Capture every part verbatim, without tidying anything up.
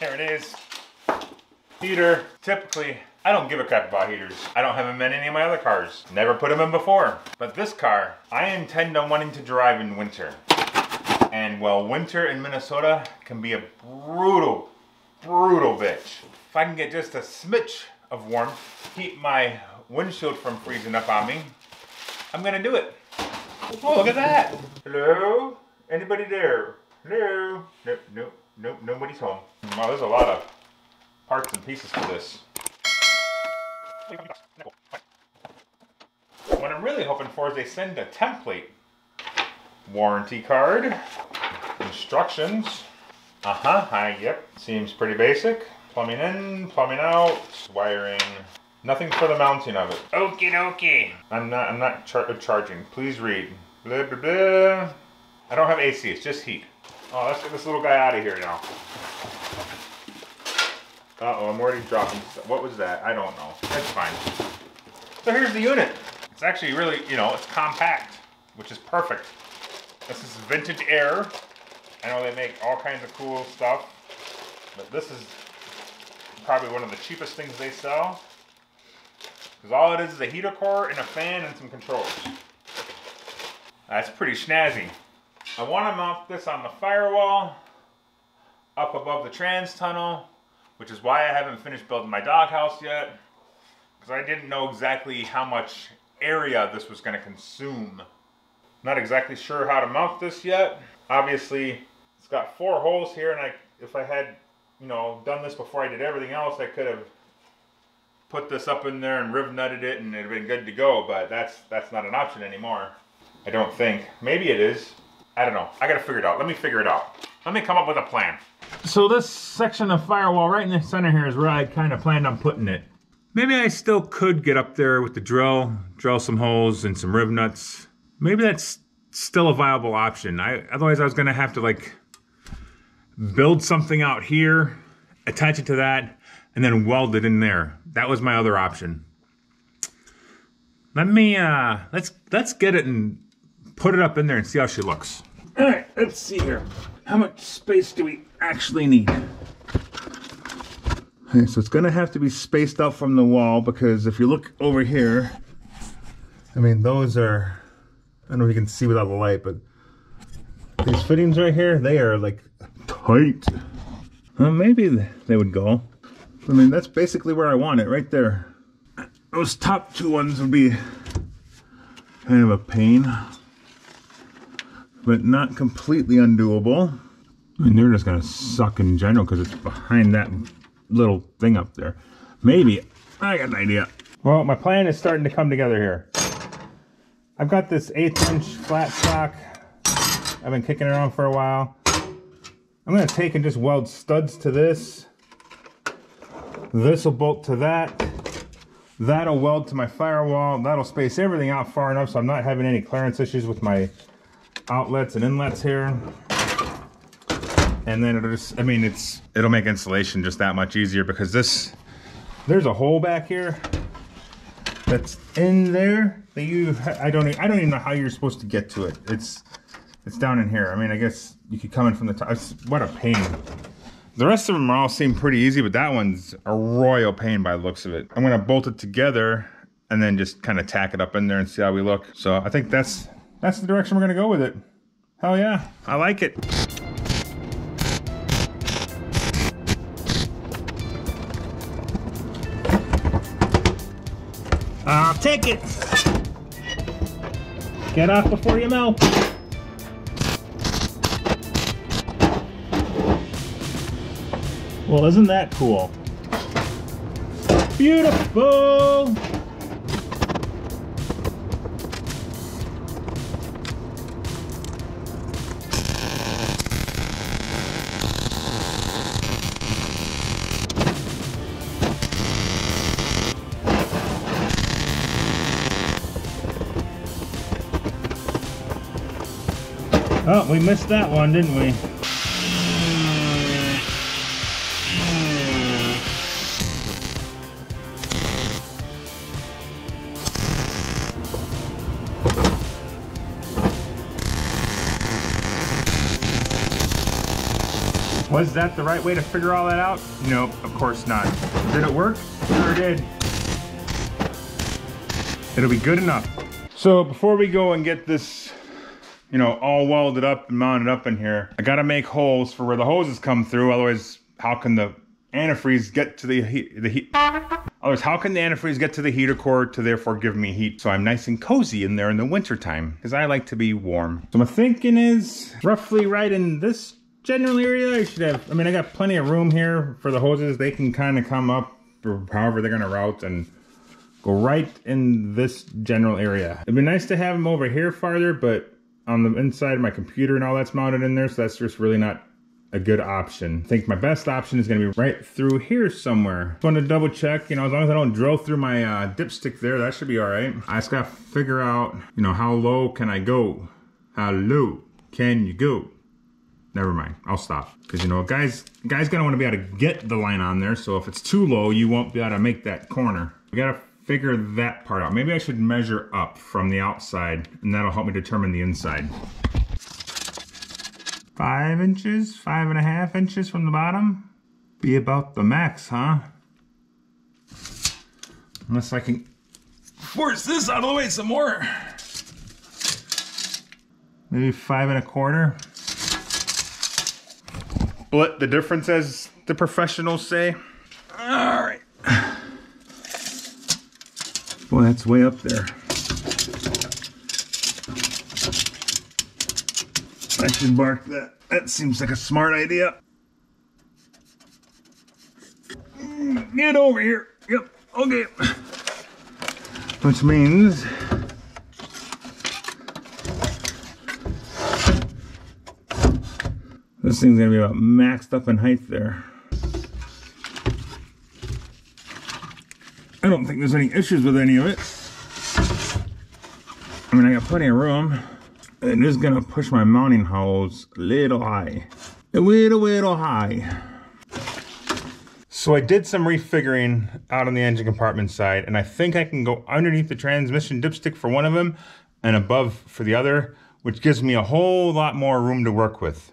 Here it is. Heater. Typically, I don't give a crap about heaters. I don't have them in any of my other cars. Never put them in before. But this car, I intend on wanting to drive in winter. And well, winter in Minnesota can be a brutal, brutal bitch. If I can get just a smidge of warmth, keep my windshield from freezing up on me, I'm gonna do it. Oh, look at that. Hello? Anybody there? Hello? Nope, nope, nope, nobody's home. Wow, there's a lot of parts and pieces for this. What I'm really hoping for is they send a template. Warranty card. Instructions. Uh-huh, hi, yep. Seems pretty basic. Plumbing in, plumbing out, wiring. Nothing for the mounting of it. Okie dokie. I'm not, I'm not char charging. Please read. Blah, blah, blah. I don't have A C, it's just heat. Oh, let's get this little guy out of here now. Uh-oh, I'm already dropping stuff. What was that? I don't know. That's fine. So here's the unit. It's actually really, you know, it's compact, which is perfect. This is Vintage Air. I know they make all kinds of cool stuff, but this is probably one of the cheapest things they sell. Because all it is is a heater core and a fan and some controls. That's pretty snazzy. I want to mount this on the firewall, up above the trans tunnel, which is why I haven't finished building my doghouse yet. Because I didn't know exactly how much area this was going to consume. Not exactly sure how to mount this yet. Obviously, it's got four holes here, and I, if I had, you know, done this before I did everything else, I could have put this up in there and riv nutted it, and it'd have been good to go. But that's that's not an option anymore. I don't think. Maybe it is. I don't know. I gotta figure it out. Let me figure it out. Let me come up with a plan. So this section of firewall right in the center here is where I kind of planned on putting it. Maybe I still could get up there with the drill, drill some holes and some riv nuts. Maybe that's still a viable option. I, otherwise, I was going to have to like build something out here, attach it to that, and then weld it in there. That was my other option. Let me uh, let's let's get it and put it up in there and see how she looks. All right, let's see here. How much space do we actually need? Okay, so it's going to have to be spaced out from the wall because if you look over here, I mean those are. I don't know if you can see without the light, but these fittings right here, they are like tight. Well, maybe they would go. I mean, that's basically where I want it, right there. Those top two ones would be kind of a pain, but not completely undoable. I mean, they're just gonna suck in general because it's behind that little thing up there. Maybe, I got an idea. Well, my plan is starting to come together here. I've got this eighth inch flat stock. I've been kicking around for a while. I'm gonna take and just weld studs to this. This'll bolt to that. That'll weld to my firewall. That'll space everything out far enough so I'm not having any clearance issues with my outlets and inlets here. And then it'll just, I mean, it's it'll make installation just that much easier because this, there's a hole back here that's in there. That you, I don't, I don't even know how you're supposed to get to it. It's, it's down in here. I mean, I guess you could come in from the top. It's, what a pain. The rest of them all seem pretty easy, but that one's a royal pain by the looks of it. I'm gonna bolt it together and then just kind of tack it up in there and see how we look. So I think that's, that's the direction we're gonna go with it. Hell yeah, I like it. I'll take it. Get off before you melt. Well, isn't that cool? Beautiful! Oh, we missed that one, didn't we? Was that the right way to figure all that out? Nope, of course not. Did it work? Sure did. It'll be good enough. So before we go and get this, you know, all welded up and mounted up in here, I gotta make holes for where the hoses come through. Otherwise, how can the antifreeze get to the heat? The heat. Otherwise, how can the antifreeze get to the heater core to therefore give me heat? So I'm nice and cozy in there in the winter time because I like to be warm. So my thinking is roughly right in this general area. I should have, I mean, I got plenty of room here for the hoses. They can kind of come up or however they're gonna route and go right in this general area. It'd be nice to have them over here farther, but on the inside of my computer and all that's mounted in there, so that's just really not a good option. I think my best option is gonna be right through here somewhere. Just wanna double check, you know, as long as I don't drill through my uh, dipstick there, that should be all right. I just gotta figure out, you know, how low can I go? How low can you go? Never mind, I'll stop. Because you know, guys, guys gonna wanna be able to get the line on there, so if it's too low, you won't be able to make that corner. We gotta figure that part out. Maybe I should measure up from the outside and that'll help me determine the inside. Five inches, five and a half inches from the bottom. Be about the max, huh? Unless I can force this out of the way some more. Maybe five and a quarter. Split the difference, as the professionals say. All right. Boy, that's way up there. I should mark that. That seems like a smart idea. Get over here. Yep, okay. Which means this thing's gonna be about maxed up in height there. I don't think there's any issues with any of it. I mean, I got plenty of room. It is gonna push my mounting holes a little high. A little, little high. So I did some refiguring out on the engine compartment side, and I think I can go underneath the transmission dipstick for one of them and above for the other, which gives me a whole lot more room to work with.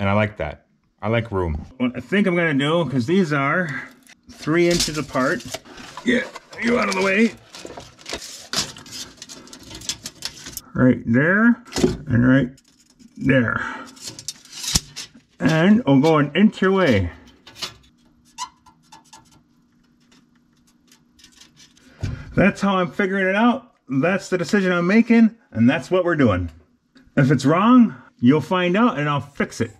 And I like that. I like room. What I think I'm gonna do, because these are three inches apart. Get you out of the way. Right there, and right there. And I'll go an inch away. That's how I'm figuring it out. That's the decision I'm making, and that's what we're doing. If it's wrong, you'll find out and I'll fix it.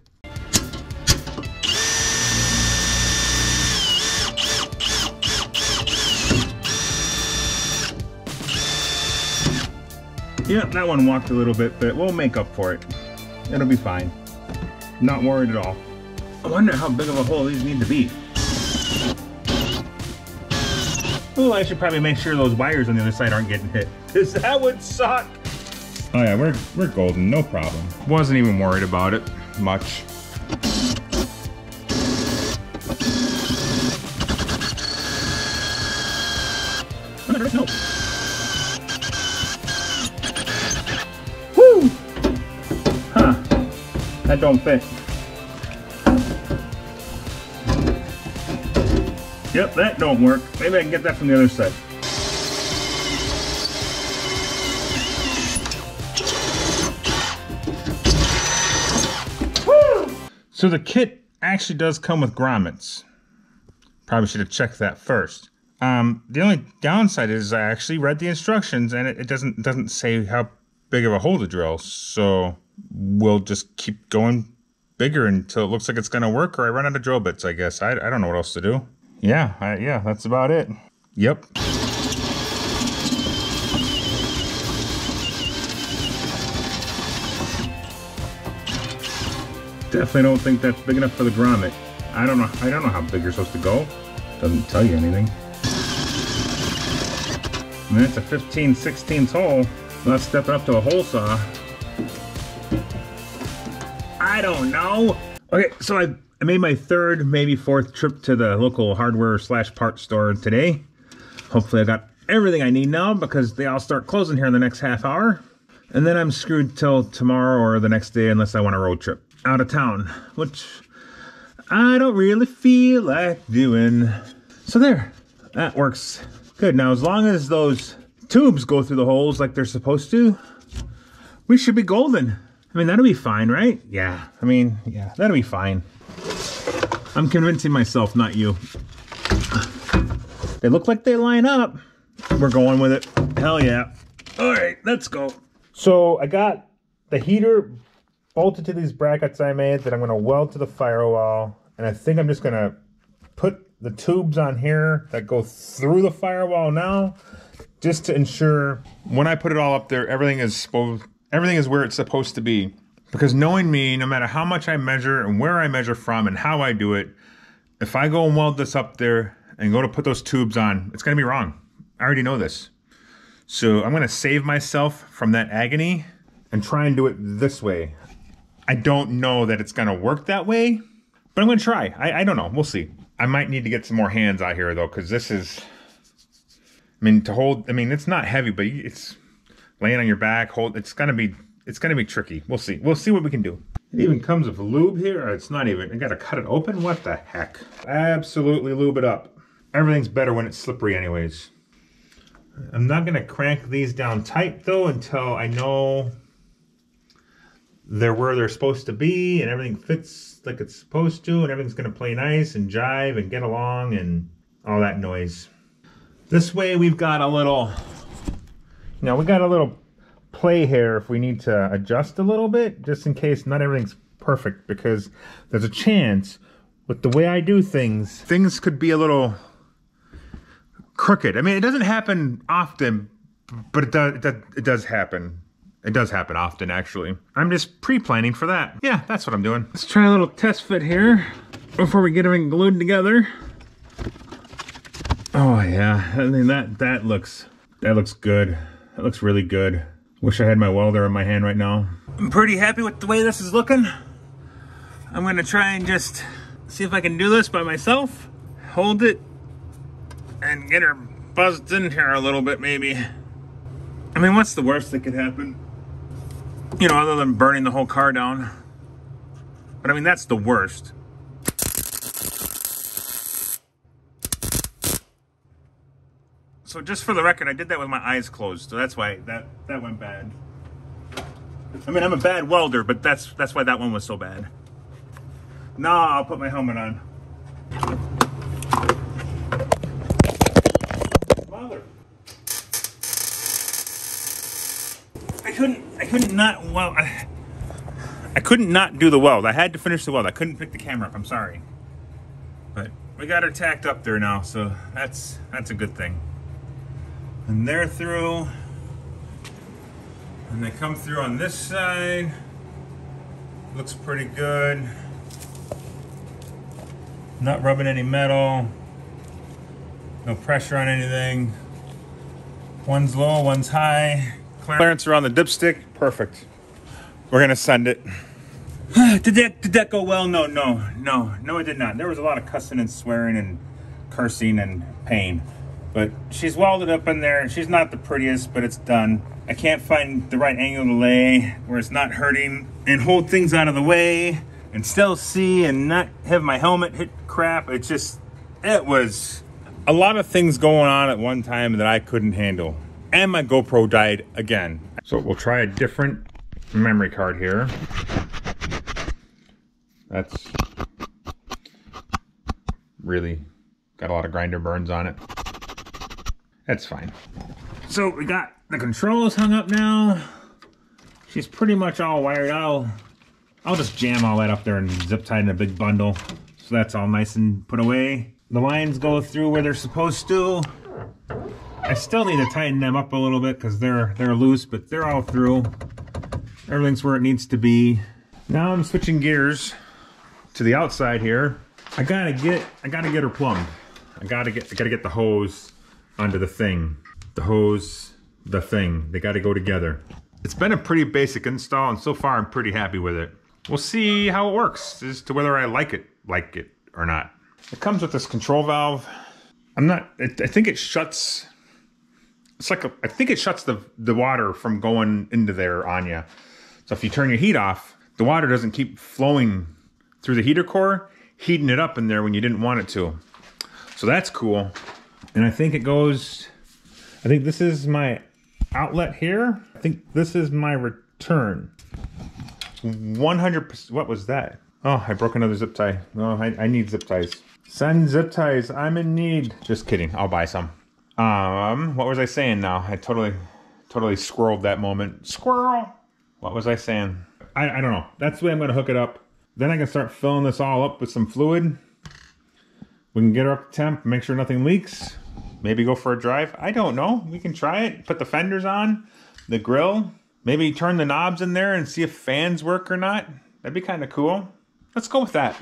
Yep, that one walked a little bit, but we'll make up for it. It'll be fine. Not worried at all. I wonder how big of a hole these need to be. Oh, I should probably make sure those wires on the other side aren't getting hit, because that would suck. Oh yeah, we're, we're golden, no problem. Wasn't even worried about it much. No. That don't fit. Yep, that don't work. Maybe I can get that from the other side. Woo! So the kit actually does come with grommets. Probably should have checked that first. Um, the only downside is I actually read the instructions and it, it doesn't it doesn't say how big of a hole to drill, so we'll just keep going bigger until it looks like it's gonna work, or I run out of drill bits, I guess. I, I don't know what else to do. Yeah, I, yeah, that's about it. Yep. Definitely don't think that's big enough for the grommet. I don't know. I don't know how big you're supposed to go. Doesn't tell you anything. I mean, it's a fifteen sixteenths hole. Let's step it up to a hole saw. I don't know. Okay, so I, I made my third, maybe fourth trip to the local hardware slash part store today. Hopefully I got everything I need now, because they all start closing here in the next half hour. And then I'm screwed till tomorrow or the next day, unless I want a road trip out of town, which I don't really feel like doing. So there, that works good. Now, as long as those tubes go through the holes like they're supposed to, we should be golden. I mean, that'll be fine, right? Yeah, I mean, yeah, that'll be fine. I'm convincing myself, not you. They look like they line up. We're going with it. Hell yeah. All right, let's go. So I got the heater bolted to these brackets I made that I'm gonna weld to the firewall. And I think I'm just gonna put the tubes on here that go through the firewall now, just to ensure when I put it all up there, everything is supposed, everything is where it's supposed to be. Because knowing me, no matter how much I measure and where I measure from and how I do it, if I go and weld this up there and go to put those tubes on, it's gonna be wrong. I already know this. So I'm gonna save myself from that agony and try and do it this way. I don't know that it's gonna work that way, but I'm gonna try. I, I don't know, we'll see. I might need to get some more hands out here though, cause this is, I mean, to hold, I mean, it's not heavy, but it's laying on your back, hold, it's gonna be, it's gonna be tricky. We'll see, we'll see what we can do. It even comes with lube here, or it's not even, I gotta cut it open, what the heck? Absolutely lube it up. Everything's better when it's slippery anyways. I'm not gonna crank these down tight though until I know they're where they're supposed to be and everything fits like it's supposed to and everything's gonna play nice and jive and get along and all that noise. This way we've got a little, you know, we got a little play here if we need to adjust a little bit, just in case not everything's perfect, because there's a chance with the way I do things, things could be a little crooked. I mean, it doesn't happen often, but it does, it does, it does happen. It does happen often, actually. I'm just pre-planning for that. Yeah, that's what I'm doing. Let's try a little test fit here before we get everything glued together. Oh yeah, I mean, that, that looks, that looks good. That looks really good. Wish I had my welder in my hand right now. I'm pretty happy with the way this is looking. I'm gonna try and just see if I can do this by myself. Hold it and get her buzzed in here a little bit, maybe. I mean, what's the worst that could happen? You know, other than burning the whole car down. But I mean, that's the worst. So just for the record, I did that with my eyes closed, so that's why that, that went bad. I mean, I'm a bad welder, but that's that's why that one was so bad. Nah, I'll put my helmet on. Mother. I couldn't, I couldn't not weld. I, I couldn't not do the weld. I had to finish the weld. I couldn't pick the camera up, I'm sorry. But we got her tacked up there now, so that's, that's a good thing. And they're through, and they come through on this side. Looks pretty good. Not rubbing any metal, no pressure on anything. One's low, one's high. Clearance around the dipstick, perfect. We're gonna send it. Did that, did that go well? No, no, no, no, it did not. There was a lot of cussing and swearing and cursing and pain. But she's welded up in there. She's not the prettiest, but it's done. I can't find the right angle to lay where it's not hurting and hold things out of the way and still see and not have my helmet hit crap. It just, it was a lot of things going on at one time that I couldn't handle. And my GoPro died again. So we'll try a different memory card here. That's really got a lot of grinder burns on it. That's fine. So we got the controls hung up now. She's pretty much all wired out. I'll just jam all that up there and zip tie it in a big bundle. So that's all nice and put away. The lines go through where they're supposed to. I still need to tighten them up a little bit because they're, they're loose, but they're all through. Everything's where it needs to be. Now I'm switching gears to the outside here. I gotta get, I gotta get her plumbed. I gotta get, I gotta get the hose onto the thing. The hose, the thing. They gotta go together. It's been a pretty basic install, and so far I'm pretty happy with it. We'll see how it works as to whether I like it, like it or not. It comes with this control valve. I'm not, it, I think it shuts, it's like a, I think it shuts the, the water from going into there on you. So if you turn your heat off, the water doesn't keep flowing through the heater core. heating it up in there when you didn't want it to. So that's cool. And I think it goes, I think this is my outlet here. I think this is my return. one hundred percent, what was that? Oh, I broke another zip tie. No, I, I need zip ties. Send zip ties, I'm in need. Just kidding, I'll buy some. Um, what was I saying now? I totally, totally squirreled that moment. Squirrel! What was I saying? I, I don't know. That's the way I'm gonna hook it up. Then I can start filling this all up with some fluid. We can get her up to temp, make sure nothing leaks. Maybe go for a drive. I don't know. We can try it. Put the fenders on, the grill. Maybe turn the knobs in there and see if fans work or not. That'd be kind of cool. Let's go with that.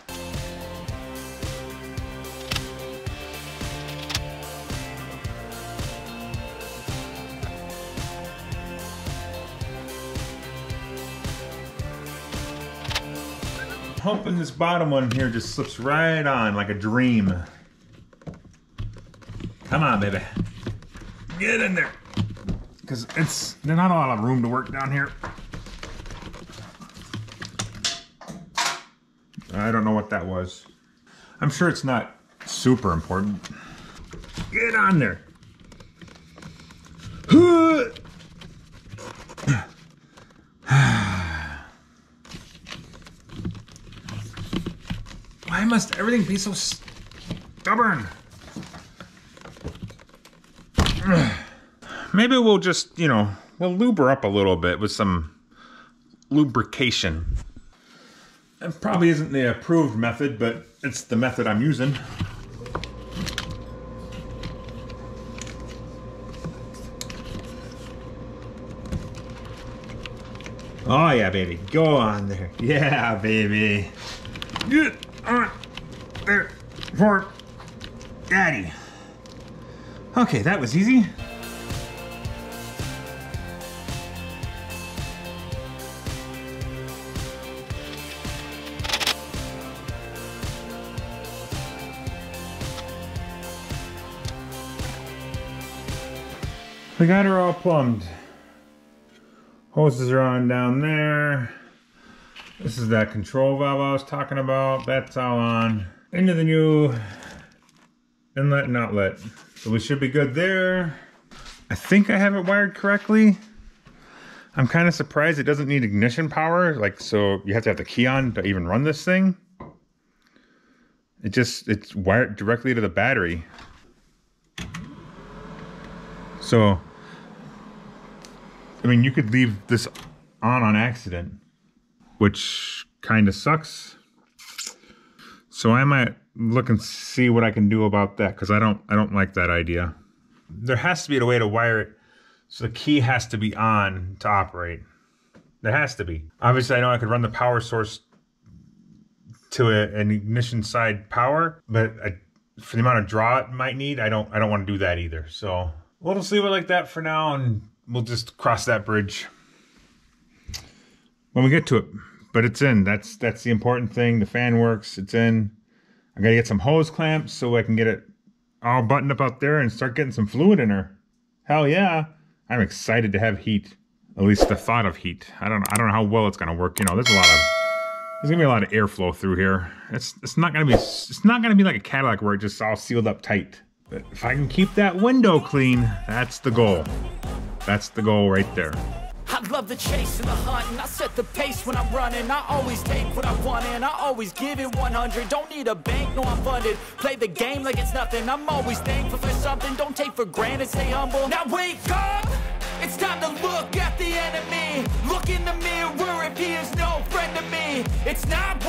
Hoping this bottom one here just slips right on like a dream. Come on, baby. Get in there. Because it's, there's not a lot of room to work down here. I don't know what that was. I'm sure it's not super important. Get on there. Why must everything be so stubborn? Maybe we'll just, you know, we'll lube her up a little bit with some lubrication. It probably isn't the approved method, but it's the method I'm using. Oh yeah, baby, go on there. Yeah, baby. Get on there for daddy. Okay, that was easy. We got her all plumbed. Hoses are on down there. This is that control valve I was talking about. That's all on. Into the new inlet and outlet. So we should be good there. I think I have it wired correctly. I'm kind of surprised it doesn't need ignition power. Like, so you have to have the key on to even run this thing. It just, it's wired directly to the battery. So, I mean, you could leave this on on accident, which kind of sucks. So I might look and see what I can do about that, because I don't, I don't like that idea. There has to be a way to wire it, so the key has to be on to operate. There has to be. Obviously, I know I could run the power source to a, an ignition side power, but I, for the amount of draw it might need, I don't, I don't want to do that either. So we'll just leave it like that for now, and we'll just cross that bridge when we get to it. But it's in. That's that's the important thing. The fan works. It's in. I gotta get some hose clamps so I can get it all buttoned up out there and start getting some fluid in her. Hell yeah! I'm excited to have heat. At least the thought of heat. I don't. I don't know how well it's gonna work. You know, there's a lot of. There's gonna be a lot of airflow through here. It's it's not gonna be. It's not gonna be like a Cadillac where it's just all sealed up tight. But if I can keep that window clean, that's the goal. That's the goal right there. I love the chase and the hunt, and I set the pace when I'm running. I always take what I want, and I always give it one hundred. Don't need a bank, no, I'm funded. Play the game like it's nothing. I'm always thankful for something. Don't take for granted, stay humble. Now wake up! It's time to look at the enemy. Look in the mirror if he is no friend to me. It's not